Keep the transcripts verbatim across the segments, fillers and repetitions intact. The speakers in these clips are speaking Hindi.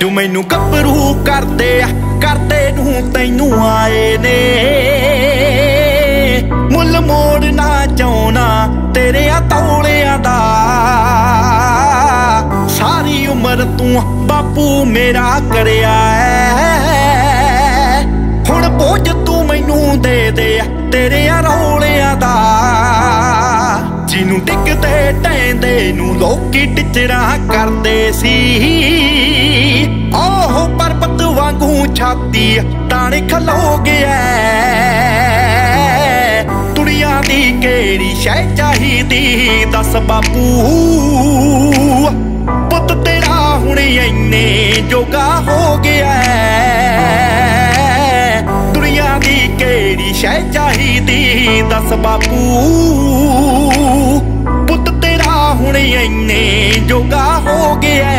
तू मैनू कपरू करदे करदे नू तैनू आए ने मुल मोड़ना चाहना तेरे तौलिया दा। सारी उम्र तू बापू मेरा करया है, हुण बोझ तू मैनू दे दे तेरे रौलिया दा। जिनू टिकदे टैंदे नू लोकी टिचरा करदे सी, ओहो पर्वत वांगू छाती ताने खलो गया। दुनिया दी केड़ी शै चाहिदी दस बापू, पुत तेरा हुण इन्ने जोगा हो गया। दुनिया दी केड़ी शै चाहिदी दस बापू, पुत तेरा हुण इन्ने जोगा हो गया।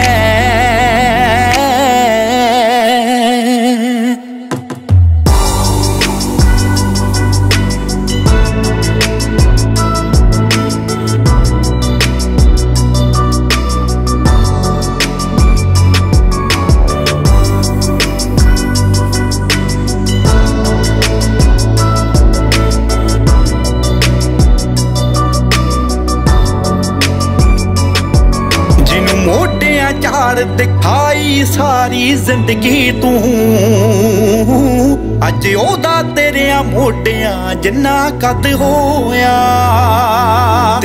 चार दिखाई सारी जिंदगी तू, अज ओदा तेरिया मोटिया जिन्ना कद होया।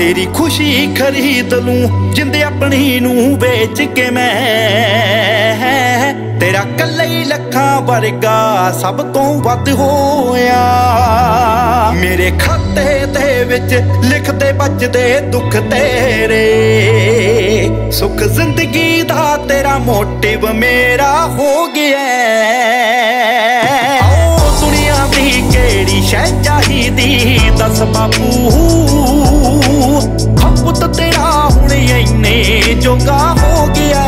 तेरी खुशी खरीद लूं जिंदे अपनी नू बेच के मैं, तेरा कल्ले ही लखा वर्गा सब तो वध होया। मेरे खाते दे विच लिखते बचदे दुख तेरे, सुख जिंदगी दा तेरा मोटिव मेरा हो गया। आओ दुनिया दी केड़ी शै चाहिदी दस बापू, पुत तेरा हुण इन्ने जोगा हो गया।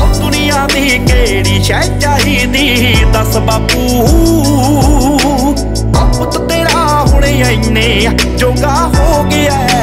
आओ दुनिया दी केड़ी शै चाहिदी दस बापू, पुत तेरा हुण इन्ने जोगा हो गया।